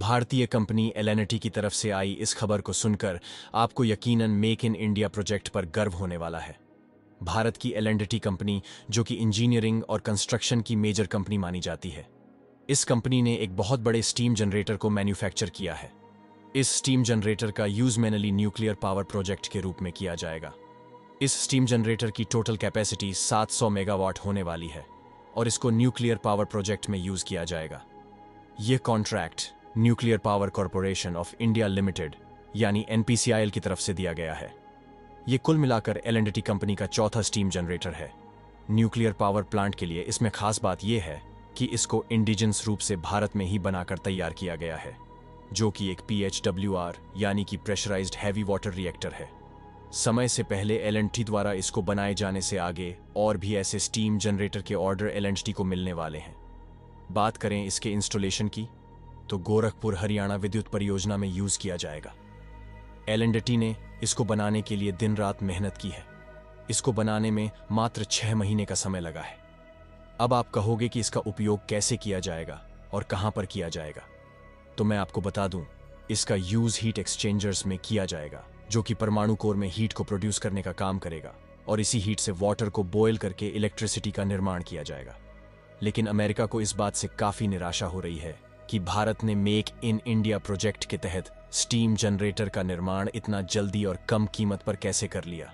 भारतीय company L&T की तरफ से आई इस खबर को सुनकर आपको यकीनन मेक इन इंडिया प्रोजेक्ट पर गर्व होने वाला है। भारत की एल&टी कंपनी, जो कि इंजीनियरिंग और कंस्ट्रक्शन की मेजर कंपनी मानी जाती है, इस कंपनी ने एक बहुत बड़े स्टीम जनरेटर को मैन्युफैक्चर किया है। इस स्टीम जनरेटर का use mainly nuclear power project के रूप में किया जाएगा। इस स्टीम जनरेटर की टोटल कैपेसिटी 700 मेगावाट होने वाली है और इसको न्यूक्लियर पावर प्रोजेक्ट में यूज़ किया जाएगा। यह contract nuclear power corporation of India limited यानी NPCIL की तरफ से दिया गया है। ये कुल मिलाकर एल&टी कंपनी का चौथा स्टीम जनरेटर है। न्यूक्लियर पावर प्लांट के लिए इसमें खास बात यह है कि इसको इंडिजिनस रूप से भारत में ही बनाकर तैयार किया गया है, जो कि एक PHWR यानी कि प्रेशराइज्ड हैवी वाटर रिएक्टर है। समय से पहले एल&टी द्वारा इसको बनाए जाने से आगे और भी ऐसे स्टीम जनरेटर के ऑर्डर एल&टी को मिलने वाले हैं। बात करें इसके इंस्टॉलेशन की, तो गोरखपुर हरियाणा विद्युत परियोजना में यूज़ किया जाएगा। एल&टी ने इसको बनाने के लिए दिन रात मेहनत की है। इसको बनाने में मात्र 6 महीने का समय लगा है। अब आप कहोगे कि इसका उपयोग कैसे किया जाएगा और कहाँ पर किया जाएगा, तो मैं आपको बता दूं, इसका यूज़ हीट एक्सचेंजर्स में किया जाएगा, जो कि परमाणु कोर में हीट को प्रोड्यूस करने का काम करेगा और इसी हीट से वाटर को बॉयल करके इलेक्ट्रिसिटी का निर्माण किया जाएगा। लेकिन अमेरिका को इस बात से काफ़ी निराशा हो रही है कि भारत ने मेक इन इंडिया प्रोजेक्ट के तहत स्टीम जनरेटर का निर्माण इतना जल्दी और कम कीमत पर कैसे कर लिया।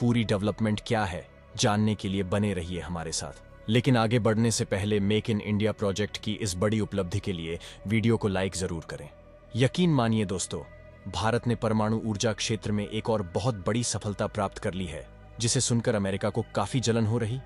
पूरी डेवलपमेंट क्या है, जानने के लिए बने रहिए हमारे साथ। लेकिन आगे बढ़ने से पहले मेक इन इंडिया प्रोजेक्ट की इस बड़ी उपलब्धि के लिए वीडियो को लाइक ज़रूर करें। यकीन मानिए दोस्तों, भारत ने परमाणु ऊर्जा क्षेत्र में एक और बहुत बड़ी सफलता प्राप्त कर ली है, जिसे सुनकर अमेरिका को काफ़ी जलन हो रही।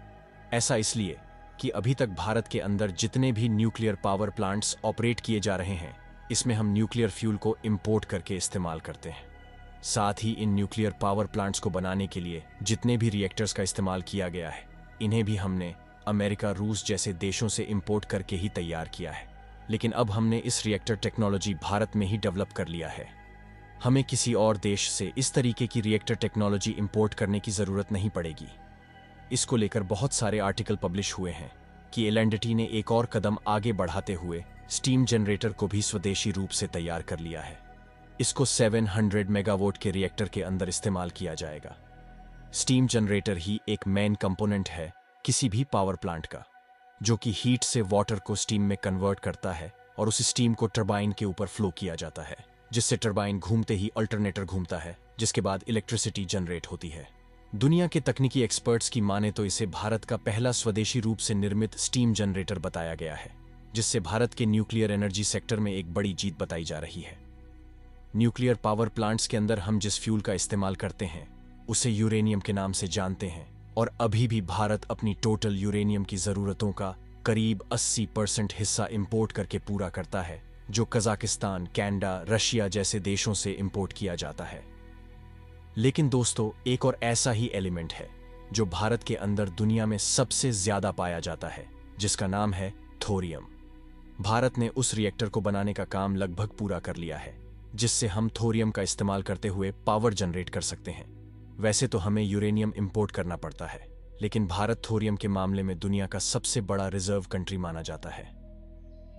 ऐसा इसलिए कि अभी तक भारत के अंदर जितने भी न्यूक्लियर पावर प्लांट्स ऑपरेट किए जा रहे हैं, इसमें हम न्यूक्लियर फ्यूल को इम्पोर्ट करके इस्तेमाल करते हैं। साथ ही इन न्यूक्लियर पावर प्लांट्स को बनाने के लिए जितने भी रिएक्टर्स का इस्तेमाल किया गया है, इन्हें भी हमने अमेरिका, रूस जैसे देशों से इम्पोर्ट करके ही तैयार किया है। लेकिन अब हमने इस रिएक्टर टेक्नोलॉजी भारत में ही डेवलप कर लिया है। हमें किसी और देश से इस तरीके की रिएक्टर टेक्नोलॉजी इम्पोर्ट करने की ज़रूरत नहीं पड़ेगी। इसको लेकर बहुत सारे आर्टिकल पब्लिश हुए हैं कि एल&टी ने एक और कदम आगे बढ़ाते हुए स्टीम जनरेटर को भी स्वदेशी रूप से तैयार कर लिया है। इसको 700 मेगावाट के रिएक्टर के अंदर इस्तेमाल किया जाएगा। स्टीम जनरेटर ही एक मेन कंपोनेंट है किसी भी पावर प्लांट का, जो कि हीट से वाटर को स्टीम में कन्वर्ट करता है और उस स्टीम को टरबाइन के ऊपर फ्लो किया जाता है, जिससे टरबाइन घूमते ही अल्टरनेटर घूमता है, जिसके बाद इलेक्ट्रिसिटी जनरेट होती है। दुनिया के तकनीकी एक्सपर्ट्स की माने तो इसे भारत का पहला स्वदेशी रूप से निर्मित स्टीम जनरेटर बताया गया है, जिससे भारत के न्यूक्लियर एनर्जी सेक्टर में एक बड़ी जीत बताई जा रही है। न्यूक्लियर पावर प्लांट्स के अंदर हम जिस फ्यूल का इस्तेमाल करते हैं उसे यूरेनियम के नाम से जानते हैं, और अभी भी भारत अपनी टोटल यूरेनियम की ज़रूरतों का करीब 80% हिस्सा इम्पोर्ट करके पूरा करता है, जो कजाकिस्तान, कनाडा, रशिया जैसे देशों से इम्पोर्ट किया जाता है। लेकिन दोस्तों, एक और ऐसा ही एलिमेंट है जो भारत के अंदर दुनिया में सबसे ज़्यादा पाया जाता है, जिसका नाम है थोरियम। भारत ने उस रिएक्टर को बनाने का काम लगभग पूरा कर लिया है, जिससे हम थोरियम का इस्तेमाल करते हुए पावर जनरेट कर सकते हैं। वैसे तो हमें यूरेनियम इम्पोर्ट करना पड़ता है, लेकिन भारत थोरियम के मामले में दुनिया का सबसे बड़ा रिजर्व कंट्री माना जाता है।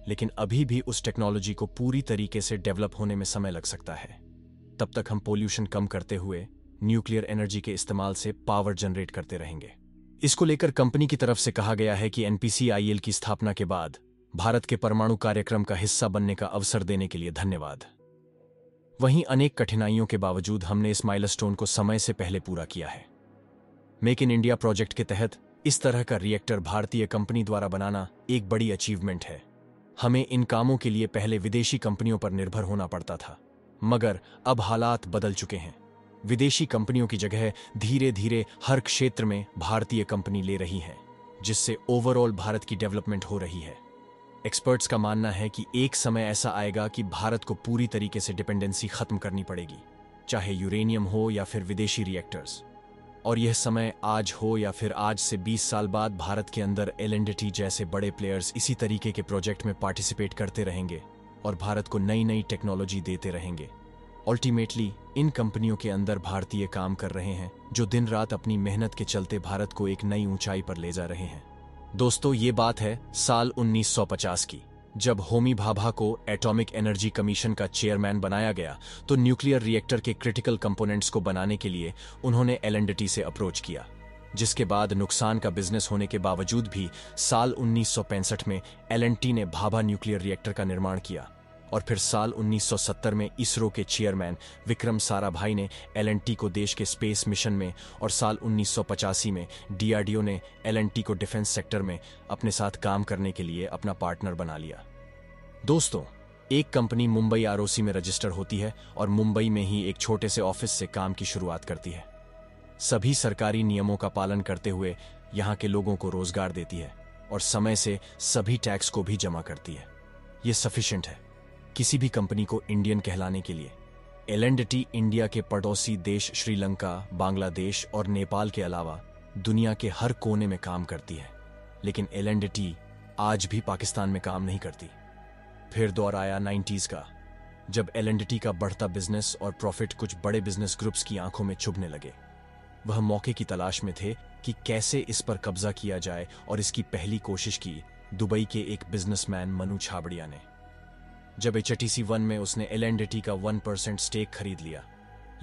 लेकिन अभी भी उस टेक्नोलॉजी को पूरी तरीके से डेवलप होने में समय लग सकता है। तब तक हम पोल्यूशन कम करते हुए न्यूक्लियर एनर्जी के इस्तेमाल से पावर जनरेट करते रहेंगे। इसको लेकर कंपनी की तरफ से कहा गया है कि NPCIL की स्थापना के बाद भारत के परमाणु कार्यक्रम का हिस्सा बनने का अवसर देने के लिए धन्यवाद। वहीं अनेक कठिनाइयों के बावजूद हमने इस माइलस्टोन को समय से पहले पूरा किया है। मेक इन इंडिया प्रोजेक्ट के तहत इस तरह का रिएक्टर भारतीय कंपनी द्वारा बनाना एक बड़ी अचीवमेंट है। हमें इन कामों के लिए पहले विदेशी कंपनियों पर निर्भर होना पड़ता था, मगर अब हालात बदल चुके हैं। विदेशी कंपनियों की जगह धीरे धीरे हर क्षेत्र में भारतीय कंपनी ले रही है, जिससे ओवरऑल भारत की डेवलपमेंट हो रही है। एक्सपर्ट्स का मानना है कि एक समय ऐसा आएगा कि भारत को पूरी तरीके से डिपेंडेंसी खत्म करनी पड़ेगी, चाहे यूरेनियम हो या फिर विदेशी रिएक्टर्स। और यह समय आज हो या फिर आज से 20 साल बाद, भारत के अंदर एल&टी जैसे बड़े प्लेयर्स इसी तरीके के प्रोजेक्ट में पार्टिसिपेट करते रहेंगे और भारत को नई नई टेक्नोलॉजी देते रहेंगे। अल्टीमेटली इन कंपनियों के अंदर भारतीय काम कर रहे हैं, जो दिन रात अपनी मेहनत के चलते भारत को एक नई ऊंचाई पर ले जा रहे हैं। दोस्तों, ये बात है साल 1950 की, जब होमी भाभा को एटॉमिक एनर्जी कमीशन का चेयरमैन बनाया गया तो न्यूक्लियर रिएक्टर के क्रिटिकल कंपोनेंट्स को बनाने के लिए उन्होंने एल&टी से अप्रोच किया, जिसके बाद नुकसान का बिजनेस होने के बावजूद भी साल 1965 में एल&टी ने भाभा न्यूक्लियर रिएक्टर का निर्माण किया और फिर साल 1970 में इसरो के चेयरमैन विक्रम साराभाई ने एल&टी को देश के स्पेस मिशन में और साल 1985 में डीआरडीओ ने एल&टी को डिफेंस सेक्टर में अपने साथ काम करने के लिए अपना पार्टनर बना लिया। दोस्तों, एक कंपनी मुंबई आरओसी में रजिस्टर होती है और मुंबई में ही एक छोटे से ऑफिस से काम की शुरुआत करती है, सभी सरकारी नियमों का पालन करते हुए यहाँ के लोगों को रोजगार देती है और समय से सभी टैक्स को भी जमा करती है। ये सफिशिएंट है किसी भी कंपनी को इंडियन कहलाने के लिए। एल&टी इंडिया के पड़ोसी देश श्रीलंका, बांग्लादेश और नेपाल के अलावा दुनिया के हर कोने में काम करती है, लेकिन एल&टी आज भी पाकिस्तान में काम नहीं करती। फिर दौर आया 90s का, जब एल&टी का बढ़ता बिजनेस और प्रॉफिट कुछ बड़े बिजनेस ग्रुप्स की आंखों में चुभने लगे। वह मौके की तलाश में थे कि कैसे इस पर कब्जा किया जाए और इसकी पहली कोशिश की दुबई के एक बिजनेसमैन मनु छाबड़िया ने। जब HTC-1 में उसने एल&टी का 1% स्टेक खरीद लिया,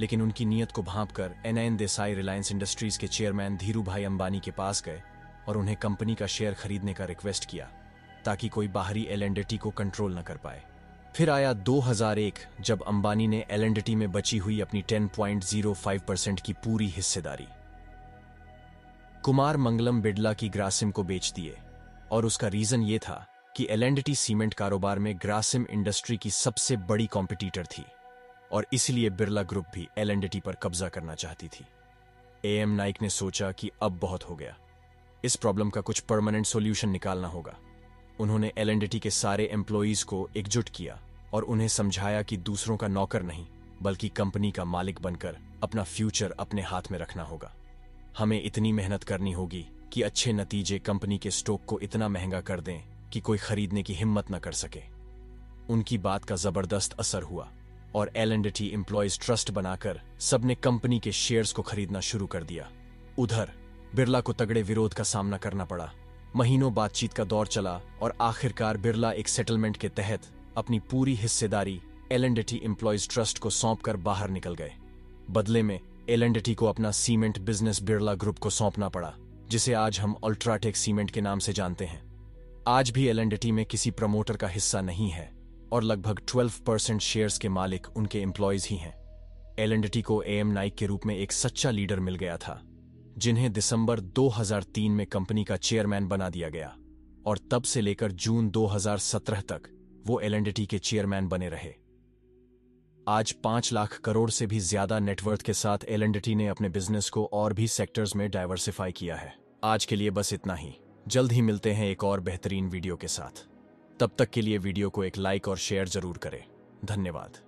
लेकिन उनकी नीयत को भांपकर NN देसाई रिलायंस इंडस्ट्रीज के चेयरमैन धीरूभाई अंबानी के पास गए और उन्हें कंपनी का शेयर खरीदने का रिक्वेस्ट किया ताकि कोई बाहरी एल&टी को कंट्रोल न कर पाए। फिर आया 2001, जब अंबानी ने एल&टी में बची हुई अपनी 10.05% की पूरी हिस्सेदारी कुमार मंगलम बिड़ला की ग्रासिम को बेच दिए, और उसका रीजन ये था कि एल&टी सीमेंट कारोबार में ग्रासिम इंडस्ट्री की सबसे बड़ी कॉम्पिटिटर थी और इसलिए बिरला ग्रुप भी एल&टी पर कब्जा करना चाहती थी। एम नाइक ने सोचा कि अब बहुत हो गया, इस प्रॉब्लम का कुछ परमानेंट सॉल्यूशन निकालना होगा। उन्होंने एल&टी के सारे एम्प्लॉइज को एकजुट किया और उन्हें समझाया कि दूसरों का नौकर नहीं बल्कि कंपनी का मालिक बनकर अपना फ्यूचर अपने हाथ में रखना होगा। हमें इतनी मेहनत करनी होगी कि अच्छे नतीजे कंपनी के स्टॉक को इतना महंगा कर दें कि कोई खरीदने की हिम्मत न कर सके। उनकी बात का जबरदस्त असर हुआ और एल&टी एम्प्लॉइज ट्रस्ट बनाकर सबने कंपनी के शेयर्स को खरीदना शुरू कर दिया। उधर बिरला को तगड़े विरोध का सामना करना पड़ा। महीनों बातचीत का दौर चला और आखिरकार बिरला एक सेटलमेंट के तहत अपनी पूरी हिस्सेदारी एल&टी एम्प्लॉइज ट्रस्ट को सौंपकर बाहर निकल गए। बदले में एल&टी को अपना सीमेंट बिजनेस बिरला ग्रुप को सौंपना पड़ा, जिसे आज हम अल्ट्राटेक सीमेंट के नाम से जानते हैं। आज भी एल&टी में किसी प्रमोटर का हिस्सा नहीं है और लगभग 12% शेयर्स के मालिक उनके एम्प्लॉयज ही हैं। एल&टी को AM नाइक के रूप में एक सच्चा लीडर मिल गया था, जिन्हें दिसंबर 2003 में कंपनी का चेयरमैन बना दिया गया और तब से लेकर जून 2017 तक वो एल&टी के चेयरमैन बने रहे। आज 5 लाख करोड़ से भी ज्यादा नेटवर्थ के साथ एल&टी ने अपने बिजनेस को और भी सेक्टर्स में डाइवर्सिफाई किया है। आज के लिए बस इतना ही, जल्द ही मिलते हैं एक और बेहतरीन वीडियो के साथ। तब तक के लिए वीडियो को एक लाइक और शेयर जरूर करें। धन्यवाद।